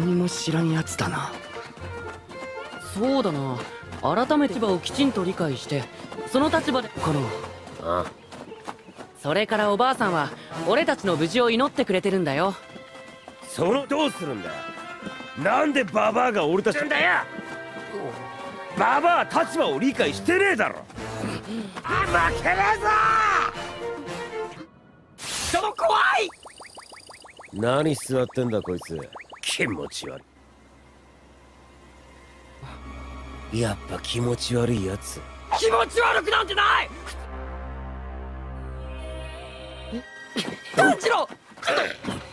何も知らんやつだな。そうだな、改めて立場をきちんと理解してその立場でかな。ああ、それからおばあさんは俺たちの無事を祈ってくれてるんだよ。そのどうするんだよ。なんでババアが俺たちなんだよ。ババア立場を理解してねえだろ。あ、負けねえぞ。人の怖い。何座ってんだこいつ、気持ち悪い。やっぱ気持ち悪いやつ。気持ち悪くなんてない。炭治郎、ちょっと